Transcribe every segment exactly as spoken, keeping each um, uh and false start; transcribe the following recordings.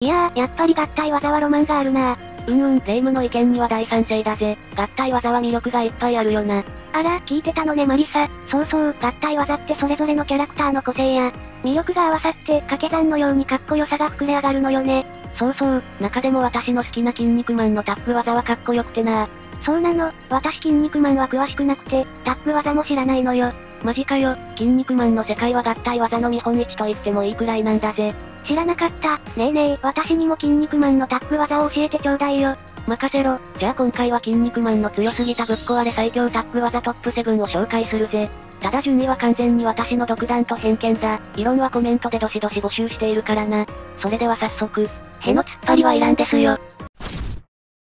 いやー、やっぱり合体技はロマンがあるなー。うんうん、霊夢の意見には大賛成だぜ。合体技は魅力がいっぱいあるよな。あら、聞いてたのねマリサ。そうそう、合体技ってそれぞれのキャラクターの個性や魅力が合わさって掛け算のようにかっこよさが膨れ上がるのよね。そうそう、中でも私の好きな筋肉マンのタップ技はかっこよくてな。そうなの、私筋肉マンは詳しくなくて、タップ技も知らないのよ。マジかよ、筋肉マンの世界は合体技の見本市と言ってもいいくらいなんだぜ。知らなかった、ねえねえ、私にも筋肉マンのタップ技を教えてちょうだいよ。任せろ、じゃあ今回は筋肉マンの強すぎたぶっ壊れ最強タップ技トップセブンを紹介するぜ。ただ順位は完全に私の独断と偏見だ。異論はコメントでどしどし募集しているからな。それでは早速、への突っ張りはいらんですよ。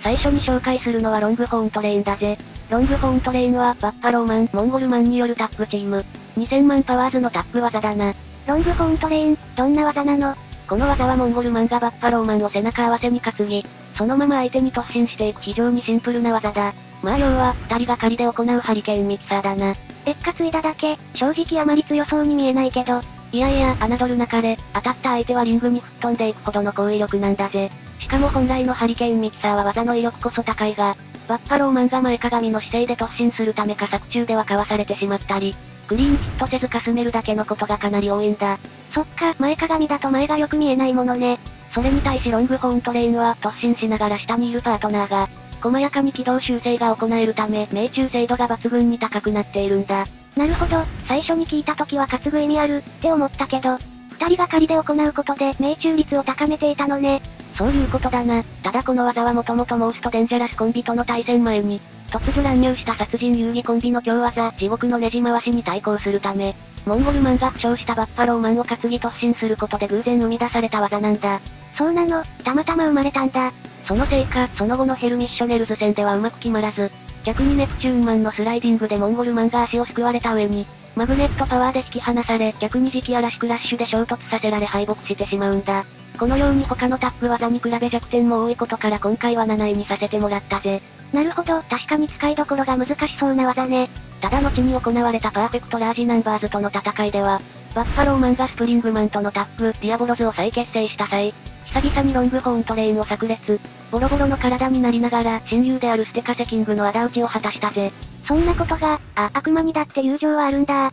最初に紹介するのはロングホーントレインだぜ。ロングホーントレインはバッファローマン、モンゴルマンによるタップチーム。にせんまんパワーズのタップ技だな。ロングホーントレイン、どんな技なの？この技はモンゴルマンがバッファローマンを背中合わせに担ぎ、そのまま相手に突進していく非常にシンプルな技だ。まあ要は、二人がかりで行うハリケーンミキサーだな。えっかついだだけ、正直あまり強そうに見えないけど。いやいや、侮るなかれ、当たった相手はリングに吹っ飛んでいくほどの高威力なんだぜ。しかも本来のハリケーンミキサーは技の威力こそ高いが、バッファローマンが前かがみの姿勢で突進するためか作中ではかわされてしまったり、クリーンヒットせずかすめるだけのことがかなり多いんだ。そっか、前かがみだと前がよく見えないものね。それに対しロングホーントレインは突進しながら下にいるパートナーが、細やかに軌道修正が行えるため命中精度が抜群に高くなっているんだ。なるほど、最初に聞いた時は担ぐ意味あるって思ったけど、二人がかりで行うことで命中率を高めていたのね。そういうことだな。ただこの技はもともとモーストデンジャラスコンビとの対戦前に、突如乱入した殺人遊戯コンビの強技、地獄のねじ回しに対抗するため、モンゴルマンが負傷したバッファローマンを担ぎ突進することで偶然生み出された技なんだ。そうなの、たまたま生まれたんだ。そのせいか、その後のヘルミッショネルズ戦ではうまく決まらず、逆にネプチューンマンのスライディングでモンゴルマンが足をすくわれた上に、マグネットパワーで引き離され、逆に磁気嵐クラッシュで衝突させられ敗北してしまうんだ。このように他のタップ技に比べ弱点も多いことから今回はなないにさせてもらったぜ。なるほど、確かに使いどころが難しそうな技ね。ただ後に行われたパーフェクトラージナンバーズとの戦いでは、バッファローマンがスプリングマンとのタップ、ディアボロズを再結成した際、久々にロングホーントレインを炸裂、ボロボロの体になりながら親友であるステカセキングの仇討ちを果たしたぜ。そんなことが、あ、悪魔にだって友情はあるんだ。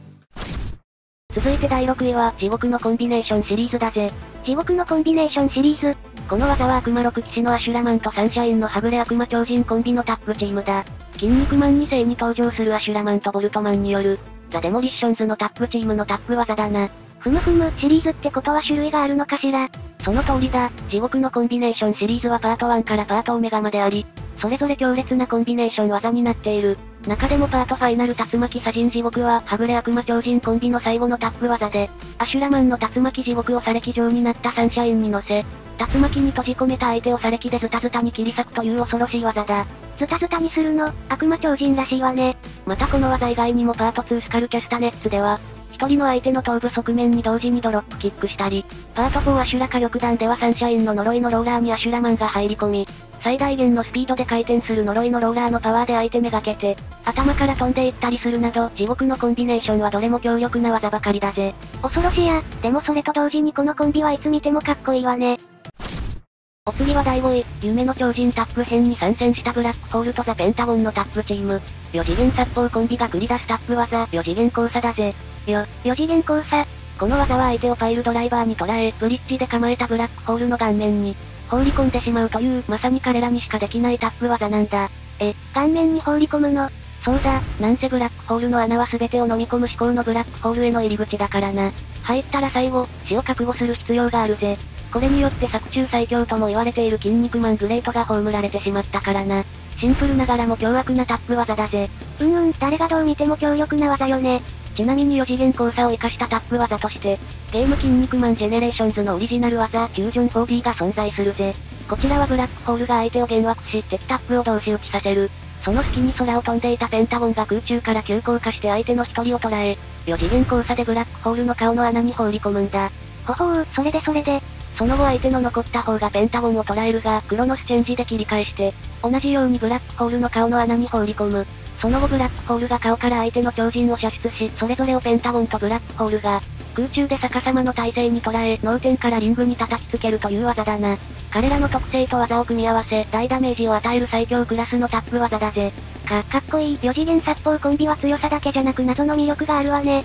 続いてだいろくいは地獄のコンビネーションシリーズだぜ。地獄のコンビネーションシリーズ。この技は悪魔ろく騎士のアシュラマンとサンシャインのはぐれ悪魔超人コンビのタップチームだ。筋肉マンに世に登場するアシュラマンとボルトマンによる、ザ・デモリッションズのタップチームのタップ技だな。ふむふむ、シリーズってことは種類があるのかしら。その通りだ、地獄のコンビネーションシリーズはパートワンからパートオメガまであり、それぞれ強烈なコンビネーション技になっている。中でもパートファイナル竜巻砂塵地獄は、はぐれ悪魔超人コンビの最後のタップ技で、アシュラマンの竜巻地獄をされ騎乗になったサンシャインに乗せ、竜巻に閉じ込めた相手をされ騎でズタズタに切り裂くという恐ろしい技だ。ズタズタにするの、悪魔超人らしいわね。またこの技以外にもパートツースカルキャスタネッツでは、一人の相手の頭部側面に同時にドロップキックしたり、パートフォーアシュラ火力弾ではサンシャインの呪いのローラーにアシュラマンが入り込み、最大限のスピードで回転する呪いのローラーのパワーで相手めがけて、頭から飛んでいったりするなど、地獄のコンビネーションはどれも強力な技ばかりだぜ。恐ろしいや、でもそれと同時にこのコンビはいつ見てもかっこいいわね。お次はだいごい、夢の超人タップ編に参戦したブラックホールとザ・ペンタゴンのタップチーム。よ次元殺法コンビが繰り出すタップ技、よ次元交差だぜ。よ、よ次元交差。この技は相手をパイルドライバーに捉え、ブリッジで構えたブラックホールの顔面に放り込んでしまうという、まさに彼らにしかできないタップ技なんだ。え、顔面に放り込むの？そうだ、なんせブラックホールの穴は全てを飲み込む思考のブラックホールへの入り口だからな。入ったら最後、死を覚悟する必要があるぜ。これによって作中最強とも言われている筋肉マングレートが葬られてしまったからな。シンプルながらも凶悪なタップ技だぜ。うんうん、誰がどう見ても強力な技よね。ちなみによ次元交差を生かしたタップ技として、ゲーム筋肉マンジェネレーションズのオリジナル技、フュージョン フォービー が存在するぜ。こちらはブラックホールが相手を幻惑し、敵タップを同士打ちさせる。その隙に空を飛んでいたペンタゴンが空中から急降下して相手の一人を捉え、よ次元交差でブラックホールの顔の穴に放り込むんだ。ほほう、それでそれで。その後相手の残った方がペンタゴンを捉えるが、クロノスチェンジで切り返して、同じようにブラックホールの顔の穴に放り込む。その後ブラックホールが顔から相手の超人を射出し、それぞれをペンタゴンとブラックホールが、空中で逆さまの体勢に捉え、脳天からリングに叩きつけるという技だな。彼らの特性と技を組み合わせ、大ダメージを与える最強クラスのタップ技だぜ。か、かっこいい。よ次元殺法コンビは強さだけじゃなく謎の魅力があるわね。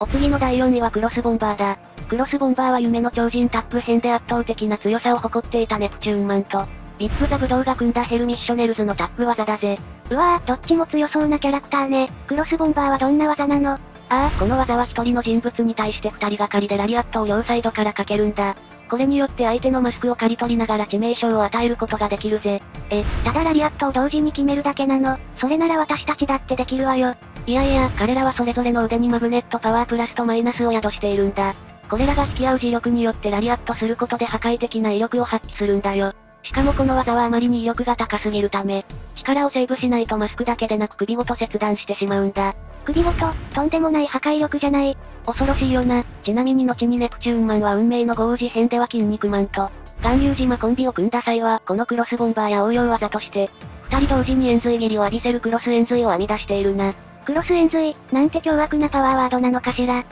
お次のだいよんいはクロスボンバーだ。クロスボンバーは夢の超人タップ編で圧倒的な強さを誇っていたネプチューンマンと、ビッグザブドウが組んだヘルミッショネルズのタップ技だぜ。うわぁ、どっちも強そうなキャラクターね。クロスボンバーはどんな技なの？ああ、この技はひとりの人物に対してふたりがかりでラリアットを両サイドからかけるんだ。これによって相手のマスクを刈り取りながら致命傷を与えることができるぜ。え、ただラリアットを同時に決めるだけなの？それなら私たちだってできるわよ。いやいや、彼らはそれぞれの腕にマグネットパワープラスとマイナスを宿しているんだ。これらが引き合う磁力によってラリアットすることで破壊的な威力を発揮するんだよ。しかもこの技はあまりに威力が高すぎるため、力をセーブしないとマスクだけでなく首ごと切断してしまうんだ。首ごと、とんでもない破壊力じゃない。恐ろしいよな。ちなみに後にネプチューンマンは運命の豪雨事変では筋肉マンと、巌流島コンビを組んだ際は、このクロスボンバーや応用技として、二人同時に円髄斬りを浴びせるクロス円髄を編み出しているな。クロス円髄、なんて凶悪なパワーワードなのかしら。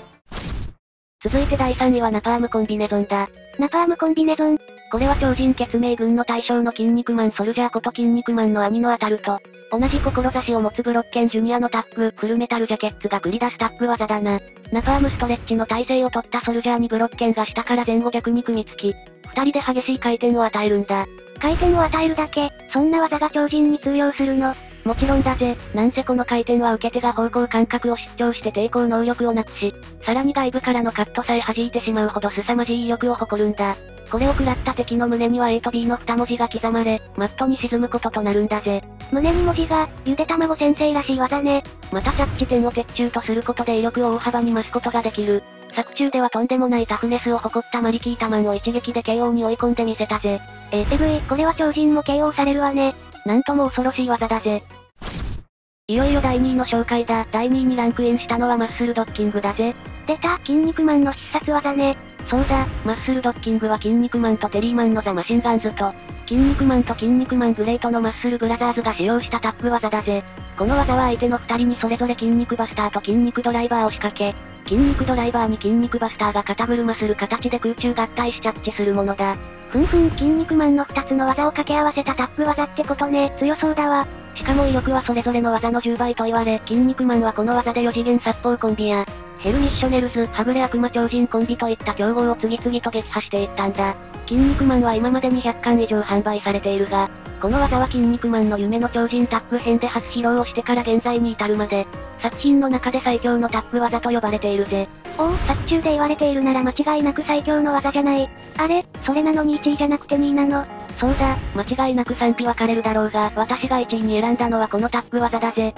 続いてだいさんいはナパームコンビネゾンだ。ナパームコンビネゾン。これは超人血盟軍の大将の筋肉マンソルジャーこと筋肉マンの兄のアタルと、同じ志を持つブロッケンジュニアのタップ、フルメタルジャケッツが繰り出すタップ技だな。ナパームストレッチの体勢を取ったソルジャーにブロッケンが下から前後逆に組みつき、二人で激しい回転を与えるんだ。回転を与えるだけ、そんな技が超人に通用するの？もちろんだぜ。なんせこの回転は受け手が方向感覚を失調して抵抗能力をなくし、さらに外部からのカットさえ弾いてしまうほど凄まじい威力を誇るんだ。これを食らった敵の胸には A と B の二文字が刻まれ、マットに沈むこととなるんだぜ。胸に文字が、ゆで卵先生らしい技ね。また着地点を鉄柱とすることで威力を大幅に増すことができる。作中ではとんでもないタフネスを誇ったマリキータマンを一撃で ケーオー に追い込んでみせたぜ。え、えぐい、これは超人も ケーオー されるわね。なんとも恐ろしい技だぜ。いよいよだいにいの紹介だ。だいにいにランクインしたのはマッスルドッキングだぜ。出た、筋肉マンの必殺技ね。そうだ、マッスルドッキングは筋肉マンとテリーマンのザ・マシンガンズと、筋肉マンと筋肉マングレートのマッスルブラザーズが使用したタップ技だぜ。この技は相手のふたりにそれぞれ筋肉バスターと筋肉ドライバーを仕掛け、筋肉ドライバーに筋肉バスターが肩車する形で空中合体し着地するものだ。ふんふん、筋肉マンのふたつの技を掛け合わせたタップ技ってことね。強そうだわ。しかも威力はそれぞれの技のじゅうばいと言われ、筋肉マンはこの技でよ次元殺法コンビや、ヘルミッショネルズ、はぐれ悪魔超人コンビといった競合を次々と撃破していったんだ。筋肉マンは今までにひゃっかん以上販売されているが、この技は筋肉マンの夢の超人タップ編で初披露をしてから現在に至るまで、作品の中で最強のタップ技と呼ばれているぜ。おお、作中で言われているなら間違いなく最強の技じゃない。あれ、それなのにいちいじゃなくてにいなの？そうだ、間違いなく賛否分かれるだろうが、私がいちいに選んだのはこのタップ技だぜ。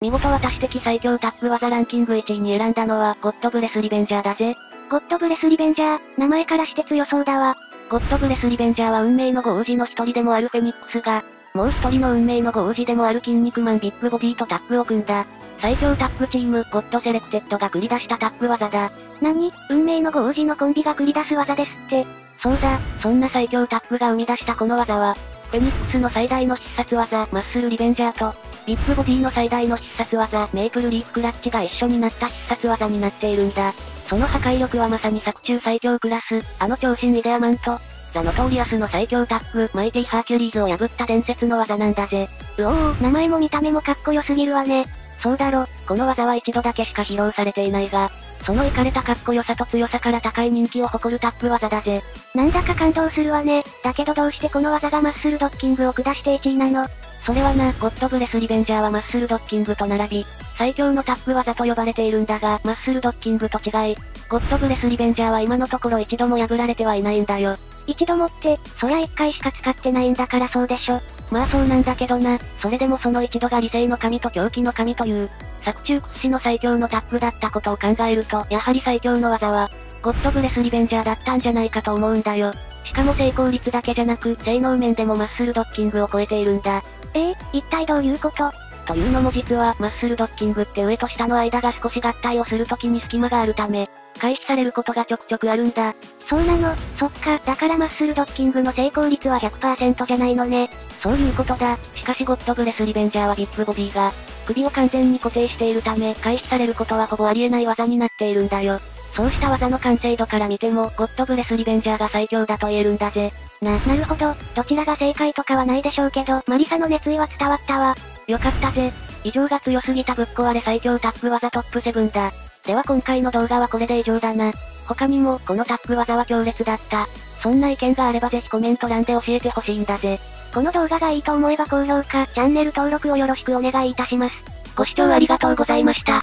見事私的最強タップ技ランキングいちいに選んだのは、ゴッドブレスリベンジャーだぜ。ゴッドブレスリベンジャー、名前からして強そうだわ。ゴッドブレスリベンジャーは運命のご王子の一人でもあるフェニックスが、もう一人の運命のご王子でもある筋肉マンビッグボディとタッグを組んだ。最強タッグチーム、ゴッドセレクテッドが繰り出したタッグ技だ。何？運命のご王子のコンビが繰り出す技ですって。そうだ、そんな最強タッグが生み出したこの技は、フェニックスの最大の必殺技、マッスルリベンジャーと、ビッグボディの最大の必殺技、メイプルリーフクラッチが一緒になった必殺技になっているんだ。その破壊力はまさに作中最強クラス、あの長身イデアマンと、ザ・ノトーリアスの最強タッグ、マイティ・ハーキュリーズを破った伝説の技なんだぜ。うおー、名前も見た目もかっこよすぎるわね。そうだろ、この技は一度だけしか披露されていないが、そのイカれたかっこよさと強さから高い人気を誇るタップ技だぜ。なんだか感動するわね。だけどどうしてこの技がマッスルドッキングを下していちいなの？それはな、ゴッドブレスリベンジャーはマッスルドッキングと並び、最強のタップ技と呼ばれているんだが、マッスルドッキングと違い、ゴッドブレスリベンジャーは今のところ一度も破られてはいないんだよ。一度もって、そりゃ一回しか使ってないんだからそうでしょ。まあそうなんだけどな、それでもその一度が理性の神と狂気の神という、作中屈指の最強のタッグだったことを考えると、やはり最強の技は、ゴッドブレスリベンジャーだったんじゃないかと思うんだよ。しかも成功率だけじゃなく、性能面でもマッスルドッキングを超えているんだ。えー、一体どういうこと？というのも実は、マッスルドッキングって上と下の間が少し合体をするときに隙間があるため、回避されることがちょくちょくあるんだ。そうなの、そっか、だからマッスルドッキングの成功率は ひゃくパーセント じゃないのね。そういうことだ。しかしゴッドブレスリベンジャーはビッグボディが、首を完全に固定しているため、回避されることはほぼありえない技になっているんだよ。そうした技の完成度から見ても、ゴッドブレスリベンジャーが最強だと言えるんだぜ。な、なるほど、どちらが正解とかはないでしょうけど、マリサの熱意は伝わったわ。よかったぜ。以上が強すぎたぶっ壊れ最強タッグ技トップセブンだ。では今回の動画はこれで以上だな。他にも、このタッグ技は強烈だった。そんな意見があればぜひコメント欄で教えてほしいんだぜ。この動画がいいと思えば高評価、チャンネル登録をよろしくお願いいたします。ご視聴ありがとうございました。